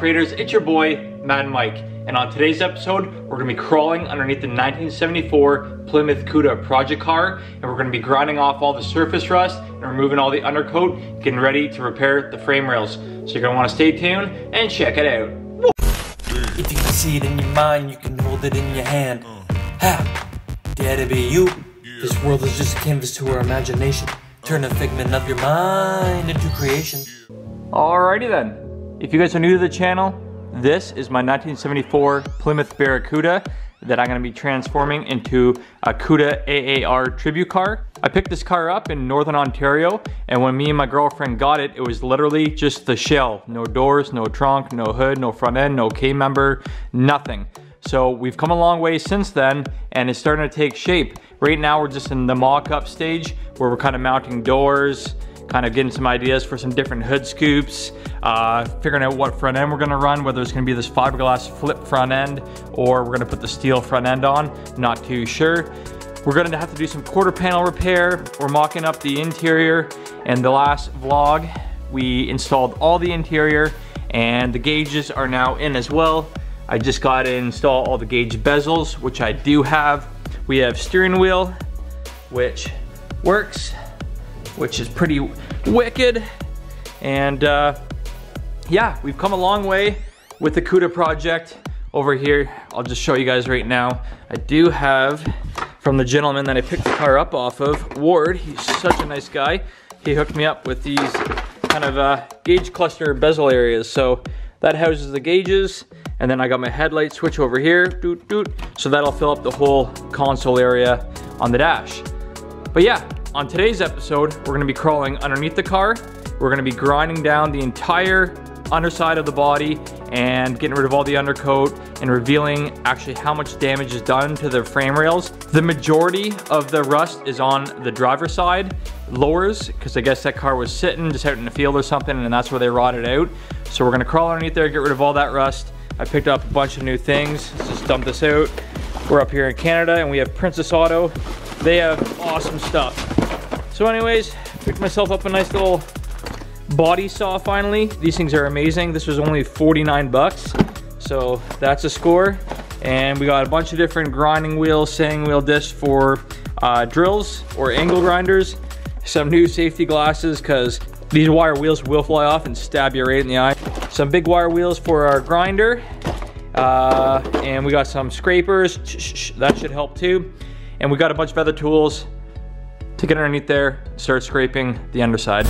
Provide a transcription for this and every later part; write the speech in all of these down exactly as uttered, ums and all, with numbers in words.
creators? It's your boy, Mad Mike. And on today's episode, we're gonna be crawling underneath the nineteen seventy-four Plymouth Cuda project car, and we're gonna be grinding off all the surface rust and removing all the undercoat, getting ready to repair the frame rails. So you're gonna wanna stay tuned and check it out. Woo! If you can see it in your mind, you can hold it in your hand. Ha! Dare to be you. This world is just a canvas to our imagination. Turn a figment of your mind into creation. Alrighty then. If you guys are new to the channel, this is my nineteen seventy-four Plymouth Barracuda that I'm gonna be transforming into a Cuda A A R tribute car. I picked this car up in Northern Ontario, and when me and my girlfriend got it, it was literally just the shell. No doors, no trunk, no hood, no front end, no K-member, nothing. So we've come a long way since then, and it's starting to take shape. Right now we're just in the mock-up stage where we're kind of mounting doors, kind of getting some ideas for some different hood scoops, uh, figuring out what front end we're gonna run, whether it's gonna be this fiberglass flip front end or we're gonna put the steel front end on, not too sure. We're gonna have to do some quarter panel repair. We're mocking up the interior, and the last vlog, we installed all the interior and the gauges are now in as well. I just got to install all the gauge bezels, which I do have. We have steering wheel, which works, which is pretty wicked. And uh, yeah, we've come a long way with the Cuda project over here. I'll just show you guys right now. I do have from the gentleman that I picked the car up off of, Ward. He's such a nice guy. He hooked me up with these kind of uh, gauge cluster bezel areas. So that houses the gauges. And then I got my headlight switch over here, doot, doot. So that'll fill up the whole console area on the dash. But yeah, on today's episode, we're gonna be crawling underneath the car. We're gonna be grinding down the entire underside of the body and getting rid of all the undercoat and revealing actually how much damage is done to the frame rails. The majority of the rust is on the driver's side, lowers, because I guess that car was sitting just out in the field or something, and that's where they rotted out. So we're gonna crawl underneath there, get rid of all that rust. I picked up a bunch of new things. Let's just dump this out. We're up here in Canada and we have Princess Auto. They have awesome stuff. So anyways, picked myself up a nice little body saw finally. These things are amazing. This was only forty-nine bucks. So that's a score. And we got a bunch of different grinding wheels, sanding wheel discs for uh, drills or angle grinders. Some new safety glasses, because these wire wheels will fly off and stab you right in the eye. Some big wire wheels for our grinder. Uh, and we got some scrapers, that should help too. And we got a bunch of other tools to get underneath there, start scraping the underside.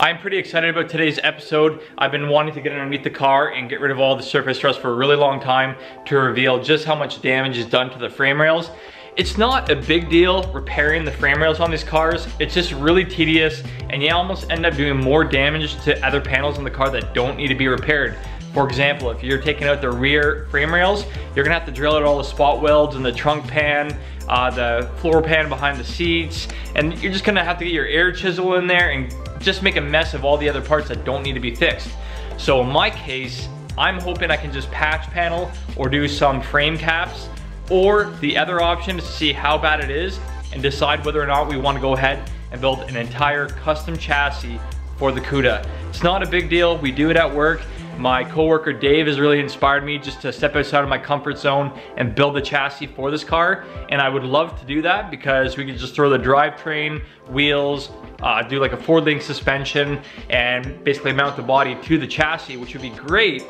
I'm pretty excited about today's episode. I've been wanting to get underneath the car and get rid of all the surface rust for a really long time to reveal just how much damage is done to the frame rails. It's not a big deal repairing the frame rails on these cars. It's just really tedious, and you almost end up doing more damage to other panels in the car that don't need to be repaired. For example, if you're taking out the rear frame rails, you're gonna have to drill out all the spot welds and the trunk pan, uh, the floor pan behind the seats, and you're just gonna have to get your air chisel in there and just make a mess of all the other parts that don't need to be fixed. So in my case, I'm hoping I can just patch panel or do some frame caps. Or the other option is to see how bad it is and decide whether or not we want to go ahead and build an entire custom chassis for the Cuda. It's not a big deal. We do it at work. My coworker Dave has really inspired me just to step outside of my comfort zone and build a chassis for this car. And I would love to do that, because we could just throw the drivetrain, wheels, uh, do like a four-link suspension, and basically mount the body to the chassis, which would be great.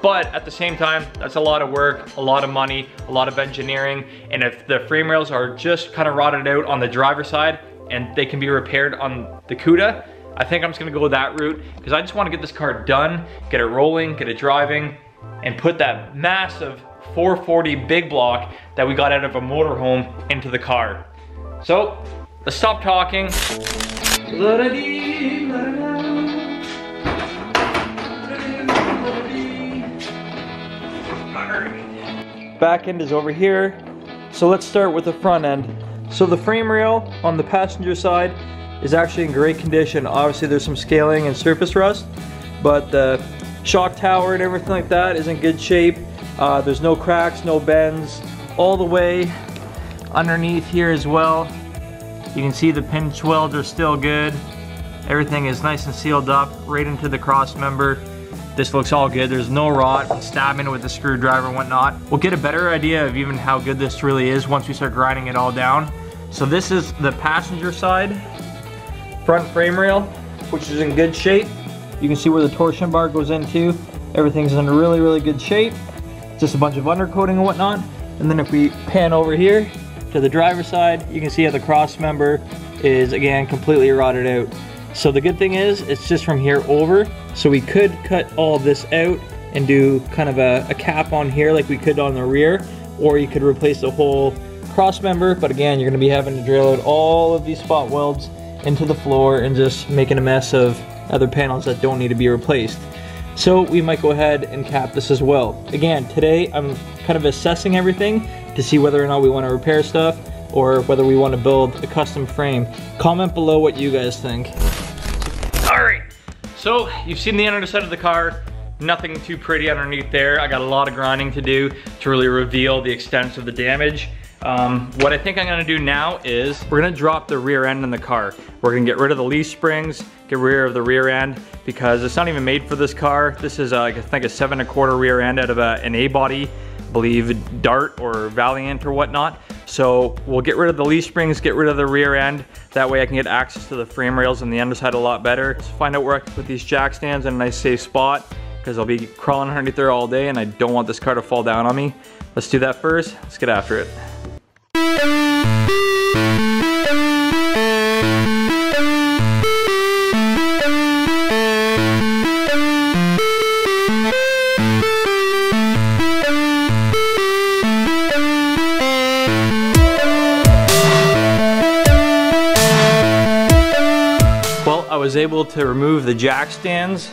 But at the same time, that's a lot of work, a lot of money, a lot of engineering. And if the frame rails are just kind of rotted out on the driver's side and they can be repaired on the Cuda, I think I'm just gonna go that route, because I just wanna get this car done, get it rolling, get it driving, and put that massive four forty big block that we got out of a motorhome into the car. So, let's stop talking. Back end is over here. So let's start with the front end. So the frame rail on the passenger side is actually in great condition. Obviously there's some scaling and surface rust, but the shock tower and everything like that is in good shape. Uh, there's no cracks, no bends, all the way underneath here as well. You can see the pinch welds are still good. Everything is nice and sealed up right into the cross member. This looks all good. There's no rot and stabbing with the screwdriver and whatnot. We'll get a better idea of even how good this really is once we start grinding it all down. So this is the passenger side front frame rail, which is in good shape. You can see where the torsion bar goes into. Everything's in really, really good shape. Just a bunch of undercoating and whatnot. And then if we pan over here to the driver's side, you can see how the cross member is again completely rotted out. So the good thing is, it's just from here over. So we could cut all this out and do kind of a, a cap on here like we could on the rear, or you could replace the whole cross member. But again, you're gonna be having to drill out all of these spot welds into the floor and just making a mess of other panels that don't need to be replaced. So we might go ahead and cap this as well. Again, today I'm kind of assessing everything to see whether or not we want to repair stuff or whether we want to build a custom frame. Comment below what you guys think. All right, so you've seen the underside of the car. Nothing too pretty underneath there. I got a lot of grinding to do to really reveal the extent of the damage. Um, what I think I'm gonna do now is we're gonna drop the rear end in the car. We're gonna get rid of the leaf springs, get rid of the rear end, because it's not even made for this car. This is, uh, I think, a seven and a quarter rear end out of a, an A-body, I believe Dart or Valiant or whatnot. So we'll get rid of the leaf springs, get rid of the rear end. That way I can get access to the frame rails and the underside a lot better. Let's find out where I can put these jack stands in a nice safe spot, because I'll be crawling underneath there all day and I don't want this car to fall down on me. Let's do that first. Let's get after it. I was able to remove the jack stands,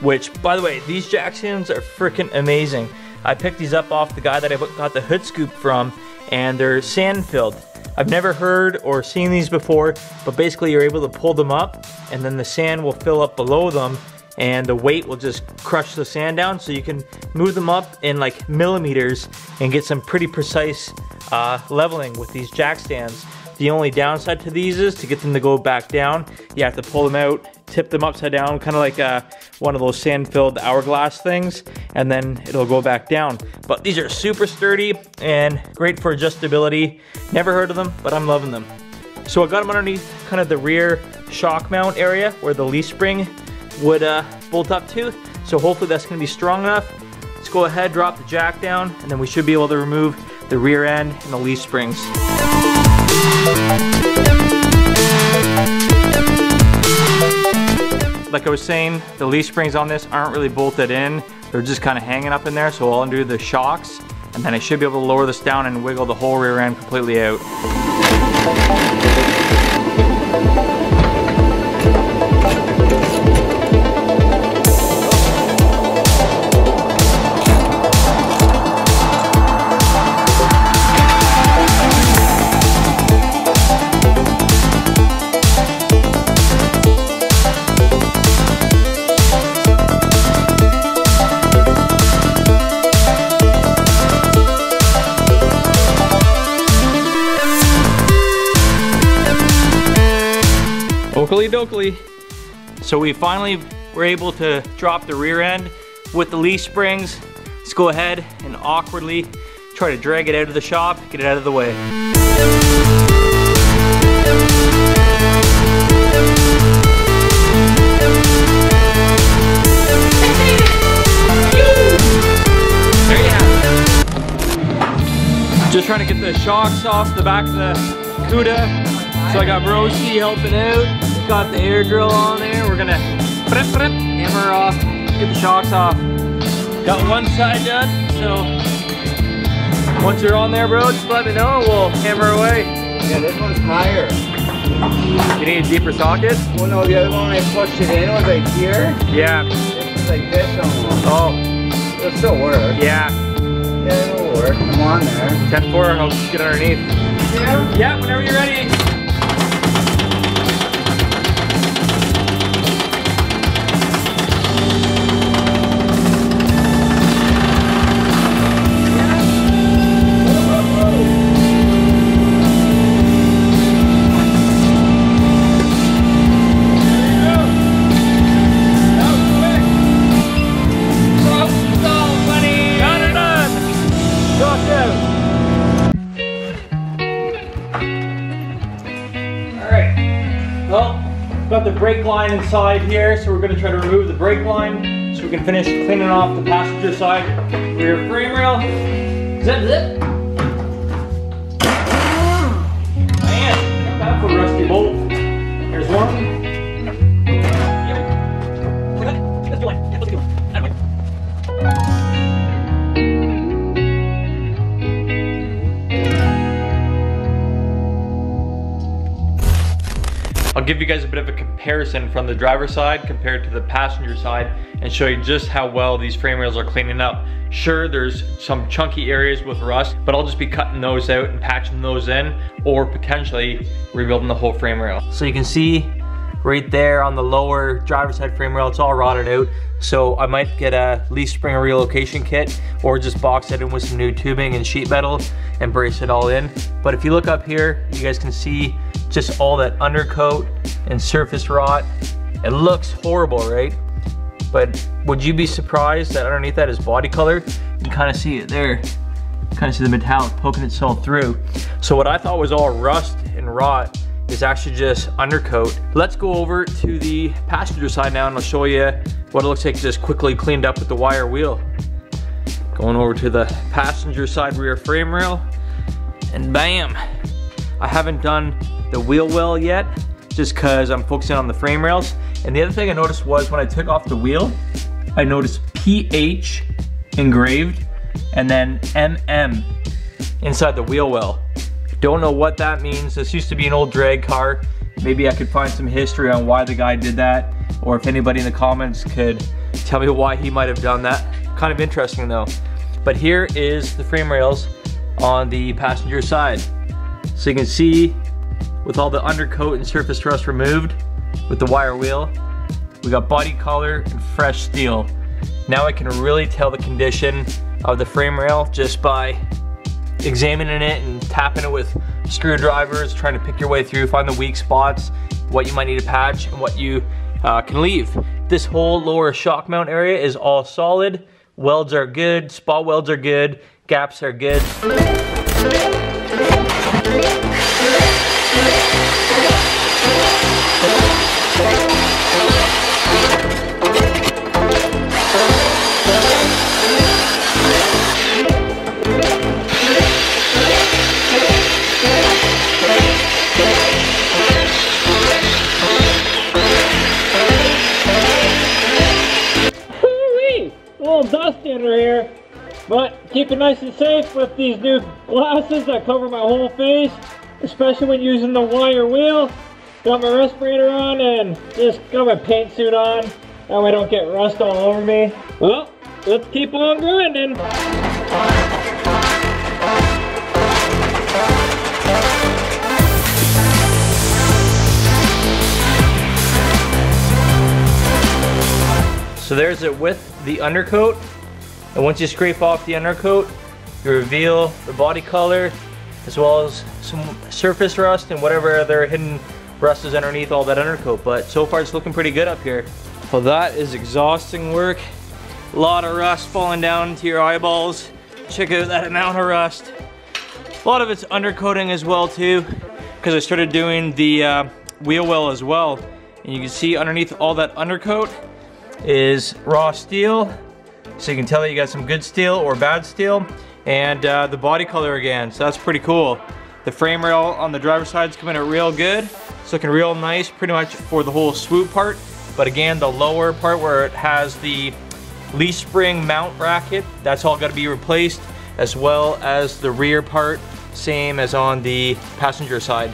which, by the way, these jack stands are freaking amazing. I picked these up off the guy that I got the hood scoop from, and they're sand filled. I've never heard or seen these before, but basically you're able to pull them up and then the sand will fill up below them and the weight will just crush the sand down, so you can move them up in like millimeters and get some pretty precise uh, leveling with these jack stands. The only downside to these is to get them to go back down, you have to pull them out, tip them upside down, kind of like uh, one of those sand-filled hourglass things, and then it'll go back down. But these are super sturdy and great for adjustability. Never heard of them, but I'm loving them. So I got them underneath kind of the rear shock mount area where the leaf spring would uh, bolt up to. So hopefully that's gonna be strong enough. Let's go ahead, drop the jack down, and then we should be able to remove the rear end and the leaf springs. Like I was saying, the leaf springs on this aren't really bolted in. They're just kind of hanging up in there, so I'll undo the shocks and then I should be able to lower this down and wiggle the whole rear end completely out. So we finally were able to drop the rear end with the leaf springs. Let's go ahead and awkwardly try to drag it out of the shop, get it out of the way. There you have it. Just trying to get the shocks off the back of the Cuda. So I got Rosie helping out. Got the air drill on there. We're gonna prep, prep, hammer off, get the shocks off. Got one side done, so once you're on there, bro, just let me know. We'll hammer away. Yeah, this one's higher. You need a deeper socket? Well, no, the other one I pushed it in was like here. Yeah. This was like this almost. Oh. It'll still work. Yeah. Yeah, it'll work. I'm on there. ten four, I'll just get underneath. Yeah? Yeah, whenever you're ready. We've got the brake line inside here, so we're going to try to remove the brake line so we can finish cleaning off the passenger side rear frame rail. Zip, zip. Man, that's a rusty bolt. There's one. I'll give you guys a bit of a comparison from the driver's side compared to the passenger side and show you just how well these frame rails are cleaning up. Sure, there's some chunky areas with rust, but I'll just be cutting those out and patching those in, or potentially rebuilding the whole frame rail. So you can see right there on the lower driver's side frame rail, it's all rotted out. So I might get a leaf springer relocation kit or just box it in with some new tubing and sheet metal and brace it all in. But if you look up here, you guys can see just all that undercoat and surface rot. It looks horrible, right? But would you be surprised that underneath that is body color? You can kind of see it there. Kind of see the metallic poking itself through. So what I thought was all rust and rot is actually just undercoat. Let's go over to the passenger side now and I'll show you what it looks like just quickly cleaned up with the wire wheel. Going over to the passenger side rear frame rail and bam. I haven't done the wheel well yet, just cause I'm focusing on the frame rails. And the other thing I noticed was when I took off the wheel, I noticed P H engraved and then M M inside the wheel well. Don't know what that means. This used to be an old drag car. Maybe I could find some history on why the guy did that, or if anybody in the comments could tell me why he might have done that. Kind of interesting though. But here is the frame rails on the passenger side. So you can see with all the undercoat and surface rust removed with the wire wheel, we got body color and fresh steel. Now I can really tell the condition of the frame rail just by examining it and tapping it with screwdrivers, trying to pick your way through, find the weak spots, what you might need to patch and what you uh, can leave. This whole lower shock mount area is all solid. Welds are good, spot welds are good, gaps are good. Dusty under here, but keep it nice and safe with these new glasses that cover my whole face, especially when using the wire wheel. Got my respirator on and just got my paint suit on, that way I don't get rust all over me. Well, let's keep on grinding. So there's it with the undercoat, and once you scrape off the undercoat, you reveal the body color as well as some surface rust and whatever other hidden rust is underneath all that undercoat. But so far it's looking pretty good up here. Well, that is exhausting work. A lot of rust falling down to your eyeballs. Check out that amount of rust. A lot of it's undercoating as well too, because I started doing the uh, wheel well as well, and you can see underneath all that undercoat is raw steel, so you can tell that you got some good steel or bad steel, and uh, the body color again, so that's pretty cool. The frame rail on the driver's side is coming out real good. It's looking real nice pretty much for the whole swoop part, but again the lower part where it has the leaf spring mount bracket, that's all got to be replaced, as well as the rear part, same as on the passenger side.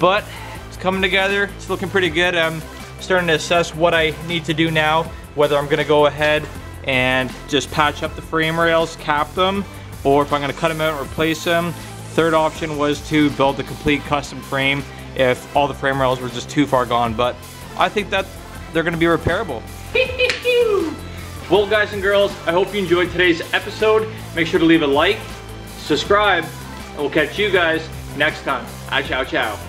But it's coming together, it's looking pretty good. Um, starting to assess what I need to do now, whether I'm gonna go ahead and just patch up the frame rails, cap them, or if I'm gonna cut them out and replace them. Third option was to build a complete custom frame if all the frame rails were just too far gone, but I think that they're gonna be repairable. Well guys and girls, I hope you enjoyed today's episode. Make sure to leave a like, subscribe, and we'll catch you guys next time. Ah, ciao, ciao.